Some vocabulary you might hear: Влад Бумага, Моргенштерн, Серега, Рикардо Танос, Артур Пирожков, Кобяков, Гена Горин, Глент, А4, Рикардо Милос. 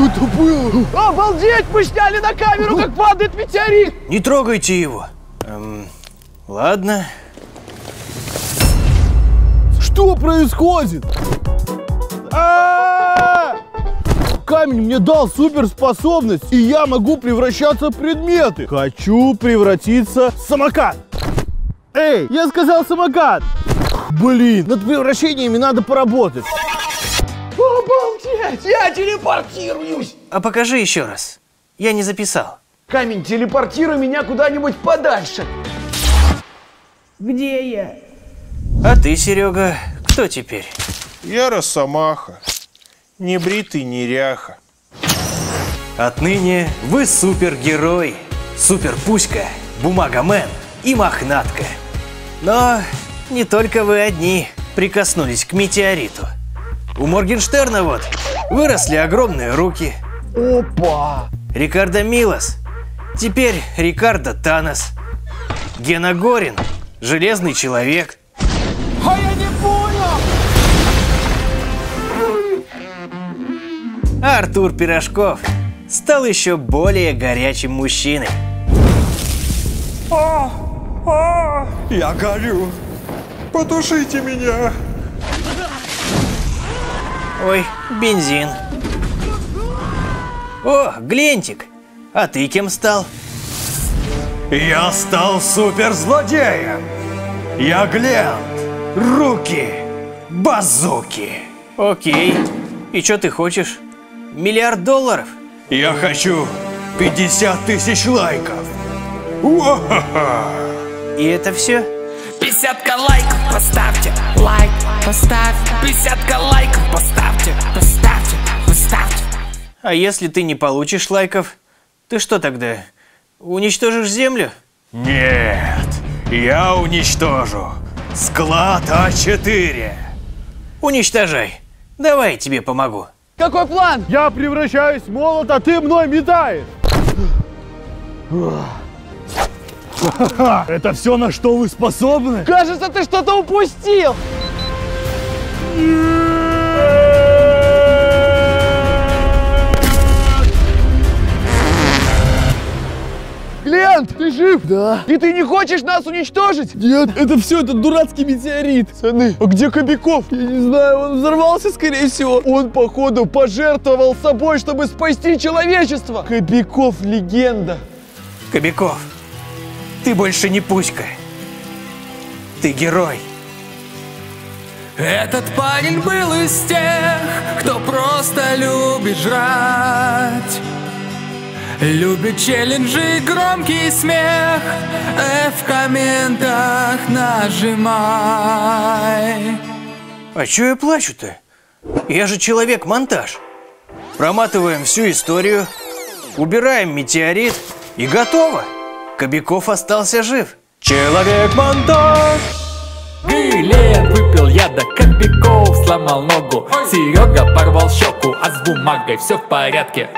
что это было? Обалдеть, мы сняли на камеру, как падает метеорит! Не трогайте его. Ладно. Что происходит? Камень мне дал суперспособность, и я могу превращаться в предметы. Хочу превратиться в самокат. Эй, я сказал самокат. Блин, над превращениями надо поработать. Обалдеть, я телепортируюсь. А покажи еще раз, я не записал. Камень, телепортируй меня куда-нибудь подальше. Где я? А ты, Серега, кто теперь? Я росомаха. Небритый неряха. Отныне вы супергерой, суперпуська, бумагомен и мохнатка. Но не только вы одни прикоснулись к метеориту. У Моргенштерна вот выросли огромные руки. Опа! Рикардо Милос, теперь Рикардо Танос. Гена Горин, Железный Человек. А я не понял! А Артур Пирожков стал еще более горячим мужчиной. Я горю. Потушите меня. Ой, бензин. О, Глентик, а ты кем стал? Я стал суперзлодеем. Я Глент. Руки, базуки. Окей, и что ты хочешь? $1 миллиард? Я хочу 50 тысяч лайков. И это все? 50 лайков поставьте, лайк поставь. 50 лайков поставьте, поставьте, поставьте. А если ты не получишь лайков, ты что тогда, уничтожишь землю? Нет, я уничтожу склад А4. Уничтожай, давай я тебе помогу. Какой план? Я превращаюсь в молот, а ты мной метаешь. Это все, на что вы способны? Кажется, ты что-то упустил. Глент, ты жив? Да. И ты не хочешь нас уничтожить? Нет, это все этот дурацкий метеорит. Сыны, а где Кобяков? Я не знаю, он взорвался, скорее всего. Он, походу, пожертвовал собой, чтобы спасти человечество. Кобяков легенда. Кобяков, ты больше не пуська. Ты герой. Этот парень был из тех, кто просто любит жрать. Любит челленджи, громкий смех, в комментах нажимай. А чё я плачу-то? Я же человек-монтаж. Проматываем всю историю, убираем метеорит и готово. Кобяков остался жив. Человек-монтаж. Глент, выпил яда, Кобяков сломал ногу. Серега порвал щеку, а с бумагой все в порядке.